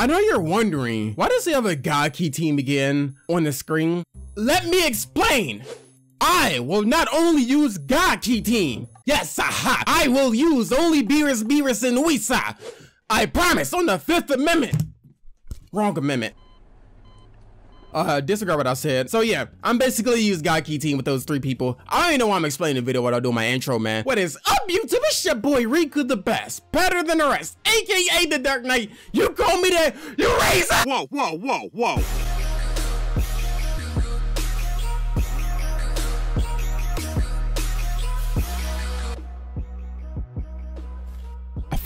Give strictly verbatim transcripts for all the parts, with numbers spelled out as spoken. I know you're wondering, why does he have a God Ki team again on the screen? Let me explain. I will not only use God Ki team. Yes, aha. I will use only Beerus, Beerus, and Whis. I promise on the Fifth Amendment. Wrong amendment. Uh, disregard what I said. So yeah, I'm basically use God Ki team with those three people. I ain't know why I'm explaining the video while I do my intro, man. What is up, YouTube? It's your boy Riku, the best, better than the rest, aka the Dark Knight. You call me that? You raise up. Whoa, whoa, whoa, whoa.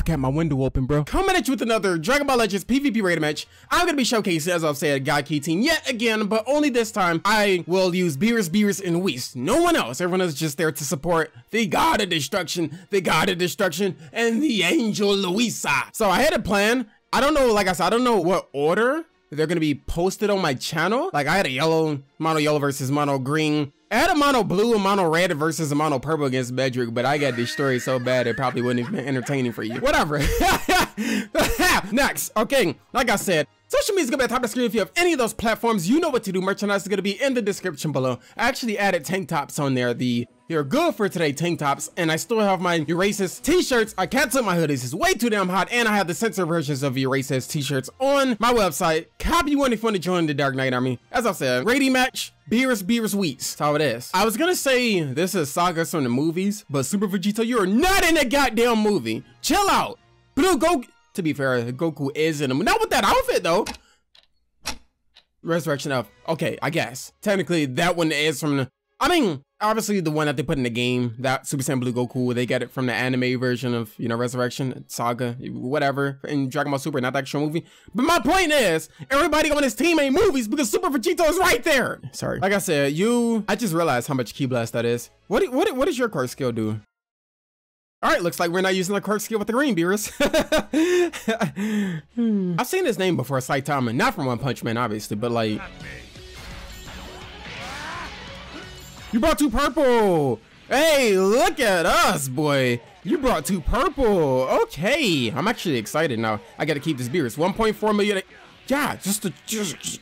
Got my window open, bro. Coming at you with another Dragon Ball Legends PvP raid match. I'm gonna be showcasing, as I've said, God Ki team yet again, but only this time I will use Beerus, Beerus, and Whis. No one else. Everyone is just there to support the God of Destruction, the God of Destruction, and the Angel Luisa. So I had a plan. I don't know, like I said, I don't know what order they're gonna be posted on my channel. Like I had a yellow, mono yellow versus mono green. I had a mono blue and mono red versus a mono purple against Bedrick, but I got destroyed so bad it probably wouldn't have been entertaining for you. Whatever. Next, okay, like I said, social media is going to be at the top of the screen. If you have any of those platforms, you know what to do. Merchandise is going to be in the description below. I actually added tank tops on there. The You're Good For Today tank tops, and I still have my Erasers t-shirts. I canceled my hoodies. It's way too damn hot, and I have the censored versions of Erasers t-shirts on my website. Copy one if you want to join the Dark Knight Army. As I said, raiding match. Beerus, Beerus, Whis. That's how it is. I was gonna say this is sagas from the movies, but Super Vegito, you're not in a goddamn movie. Chill out. Blue Goku. To be fair, Goku is in a movie. Not with that outfit though. Resurrection of. Okay, I guess. Technically, that one is from the. I mean, obviously the one that they put in the game, that Super Saiyan Blue Goku, they get it from the anime version of, you know, Resurrection, Saga, whatever, in Dragon Ball Super, not the actual movie. But my point is, everybody on this team ain't movies because Super Vegito is right there. Sorry. Like I said, you, I just realized how much Ki Blast that is. What, what, what does your quirk skill do? All right, looks like we're not using the quirk skill with the green, Beerus. hmm. I've seen his name before, Saitama, not from One Punch Man, obviously, but like... You brought two purple. Hey, look at us, boy. You brought two purple. Okay, I'm actually excited now. I gotta keep this Beerus. one point four million. Yeah, just to just, just.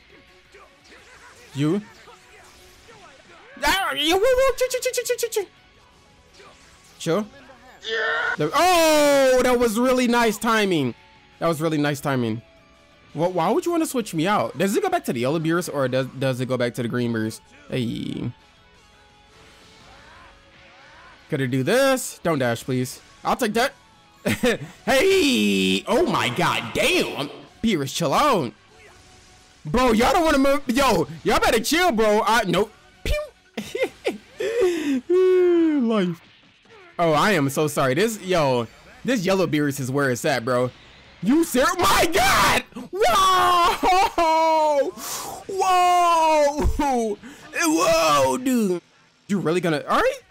You. Sure. Oh, that was really nice timing. That was really nice timing. Well, why would you want to switch me out? Does it go back to the yellow Beerus or does does it go back to the green Beerus? Hey. Gotta do this. Don't dash, please. I'll take that. Hey! Oh my god, damn! Beerus, chill out. Bro, y'all don't wanna move. Yo, y'all better chill, bro. I nope. Pew! Life. Oh, I am so sorry. This yo, this yellow Beerus is where it's at, bro. You ser my god! Whoa! Whoa! Whoa, dude. You really gonna alright?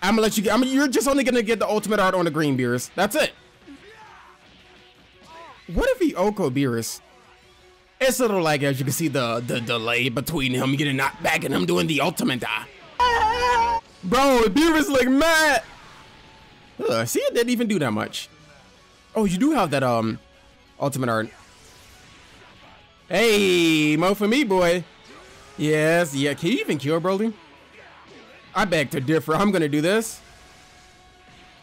I'm gonna let you get, I'm, you're just only gonna get the ultimate art on the green Beerus. That's it. What if he Oko Beerus? It's a little like, as you can see, the, the delay between him getting knocked back and him doing the ultimate. Ah. Bro, Beerus look mad. Ugh, see, it didn't even do that much. Oh, you do have that um, ultimate art. Hey, mo for me, boy. Yes, yeah, can you even kill Broly? I beg to differ. I'm gonna do this.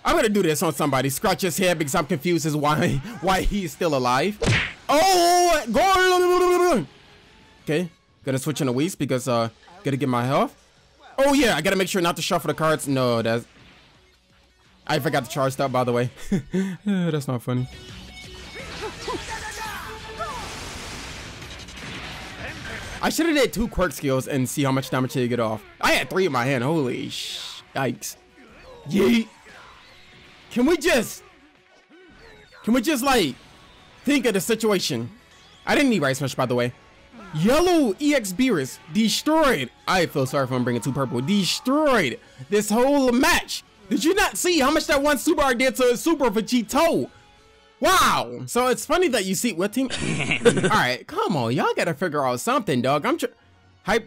I'm gonna do this on somebody. Scratch his head because I'm confused as why why he's still alive. Oh, go! Okay, gonna switch in a Whis because uh, gotta get my health. Oh yeah, I gotta make sure not to shuffle the cards. No, that's. I forgot to charge that, by the way. That's not funny. I should have did two quirk skills and see how much damage they get off. I had three in my hand. Holy sh! Yikes! Yeet! Can we just? Can we just like think of the situation? I didn't need Rice much, by the way. Yellow E X Beerus destroyed. I feel sorry for him bringing two purple. Destroyed this whole match. Did you not see how much that one super art did to Super Vegito? Wow. So it's funny that you see what team. All right, come on, y'all gotta figure out something, dog. I'm hyped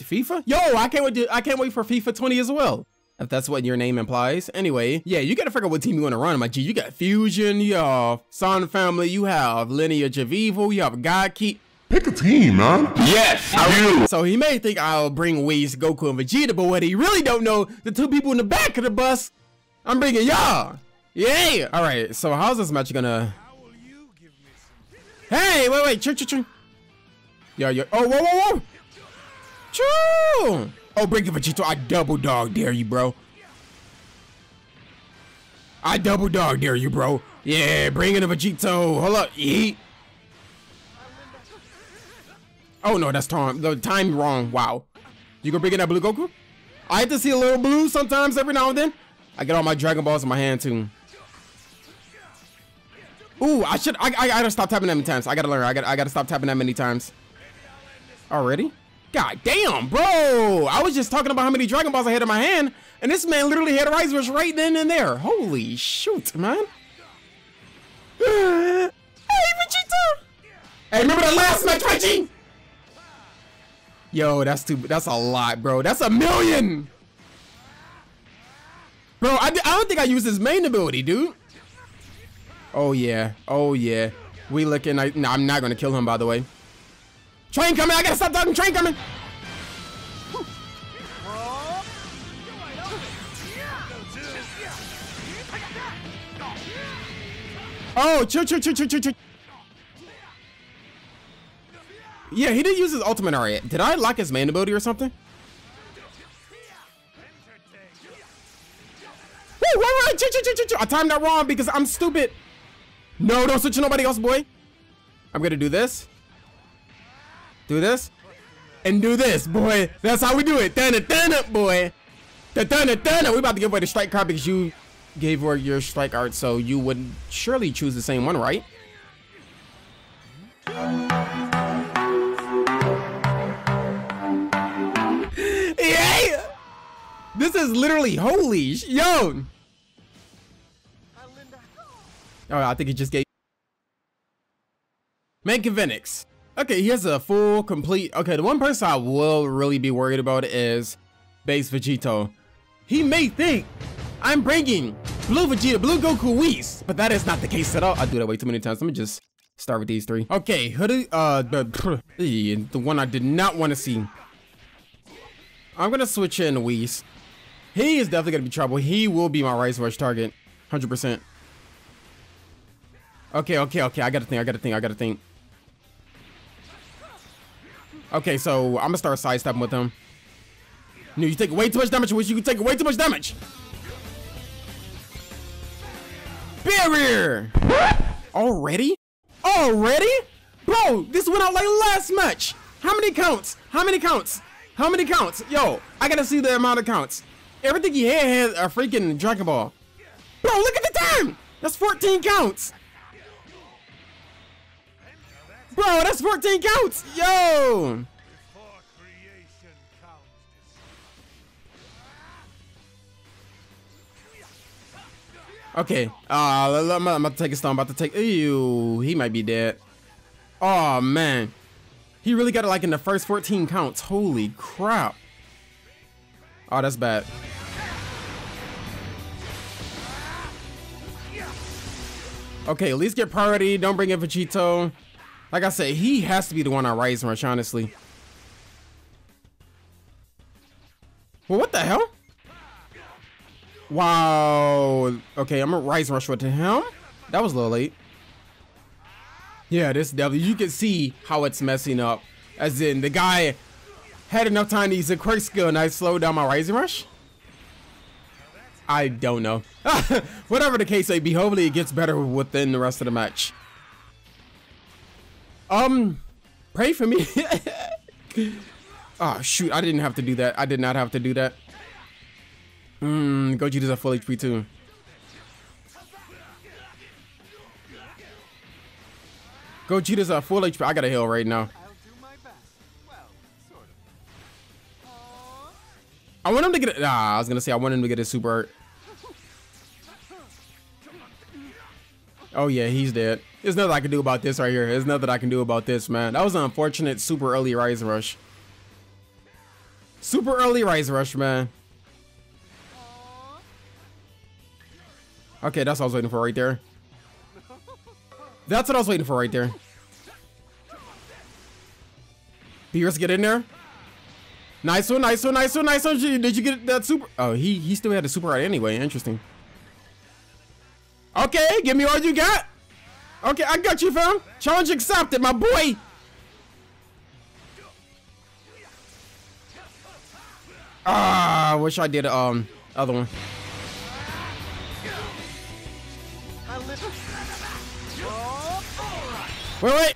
FIFA. Yo, I can't wait. To, I can't wait for FIFA twenty as well. if that's what your name implies. Anyway, yeah, you gotta figure out what team you want to run, my G. You got Fusion, you have Son Family, you have Lineage of Evil, you have God Ki. Pick a team, man. Yes, I do. So he may think I'll bring Whis, Goku, and Vegeta, but what he really don't know, the two people in the back of the bus, I'm bringing y'all. Yay! All right, so how's this match gonna? Hey, wait, wait, choo, choo, choo. Yo, yo, oh, whoa, whoa, whoa. Choo! Oh, bring it, Vegito. I double dog dare you, bro. I double dog dare you, bro. Yeah, bring it, Vegito. Hold up, yeet. Oh no, that's time. The time wrong. Wow. You gonna bring in that Blue Goku? I have to see a little blue sometimes, every now and then. I get all my Dragon Balls in my hand too. Ooh, I should. I, I, I gotta stop tapping that many times. I gotta learn. I gotta. I gotta stop tapping that many times. Already? God damn, bro! I was just talking about how many Dragon Balls I had in my hand, and this man literally had a Rise Rush right then and there. Holy shoot, man! Hey, Vegeta! Hey, remember that last match, Reggie? Yo, that's too, that's a lot, bro. That's a million. Bro, I, I don't think I used his main ability, dude. Oh, yeah. Oh, yeah. We looking like, no, I'm not going to kill him, by the way. Train coming. I got to stop talking. Train coming. Oh, choo, choo, choo, choo, choo, choo. Yeah, he didn't use his ultimate already. Did I lock his main ability or something? Wait, wait, wait, choo, choo, choo, choo, choo. I timed that wrong because I'm stupid. No, don't switch to nobody else, boy. I'm gonna do this. Do this. And do this, boy. That's how we do it. Dun it, dun it, boy. Dun it, dun it. We about to give away the strike card because you gave her your strike art, so you would surely choose the same one, right? This is literally holy sh yo. Oh, I think he just gave Mankinvenix. Okay, he has a full complete. Okay, the one person I will really be worried about is Base Vegito. He may think I'm bringing Blue Vegeta, Blue Goku, Whis, but that is not the case at all. I do that way too many times. Let me just start with these three. Okay, hoodie. Uh, the the one I did not want to see. I'm gonna switch in Whis. He is definitely gonna be trouble. He will be my Rise Rush target, one hundred percent. Okay, okay, okay. I gotta think. I gotta think. I gotta think. Okay, so I'm gonna start sidestepping with him. No, you take way too much damage, Whis. You can take way too much damage. Barrier. Already? Already? Bro, this went out like last match. How many counts? How many counts? How many counts? Yo, I gotta see the amount of counts. Everything he had had a freaking Dragon Ball. Bro, look at the time! That's fourteen counts! Bro, that's fourteen counts! Yo! Okay, uh, I'm about to take a stone, I'm about to take, ew, he might be dead. Oh, man. He really got it like in the first fourteen counts. Holy crap. Oh, that's bad. Okay, at least get priority. Don't bring in Vegito. Like I said, he has to be the one I Rise Rush, honestly. Well, what the hell? Wow. Okay, I'm going to Rise Rush with him. That was a little late. Yeah, this W, you can see how it's messing up. As in, the guy had enough time to use a quick skill and I slowed down my Rising Rush? I don't know. Whatever the case may be, hopefully it gets better within the rest of the match. Um, pray for me. Oh, shoot, I didn't have to do that. I did not have to do that. Hmm, Goji does a full H P too. Gogeta's a full H P. I got a heal right now. I want him to get it. Nah, I was gonna say I want him to get his super art. Oh yeah, he's dead. There's nothing I can do about this right here. There's nothing I can do about this, man. That was an unfortunate super early Rise Rush. Super early Rise Rush, man. Okay, that's what I was waiting for right there. That's what I was waiting for right there. Beerus, get in there. Nice one, nice one, nice one, nice one. Did you get that super? Oh, he he still had the super right anyway. Interesting. Okay, give me all you got. Okay, I got you, fam. Challenge accepted, my boy. Ah, I wish I did um other one. Wait, wait.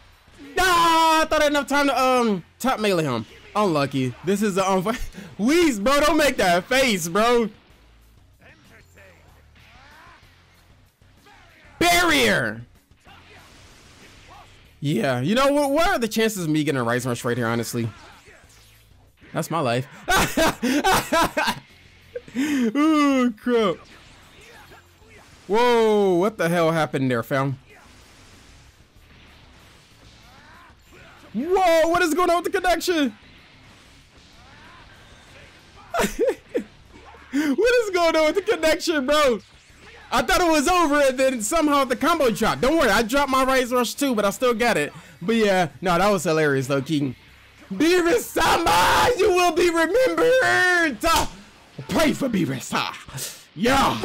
Nah, I thought I had enough time to um top melee him. Unlucky. This is the um. Whis, bro, don't make that face, bro. Barrier. Yeah, you know what? What are the chances of me getting a Rise Rush right here? Honestly, that's my life. Ooh, crap. Whoa, what the hell happened there, fam? Whoa, what is going on with the connection? What is going on with the connection, bro? I thought it was over, and then somehow the combo dropped. Don't worry, I dropped my Rise Rush too, but I still got it. But yeah, no, that was hilarious though, King. Beerus-sama, you will be remembered. Pray for Beerus. Yeah.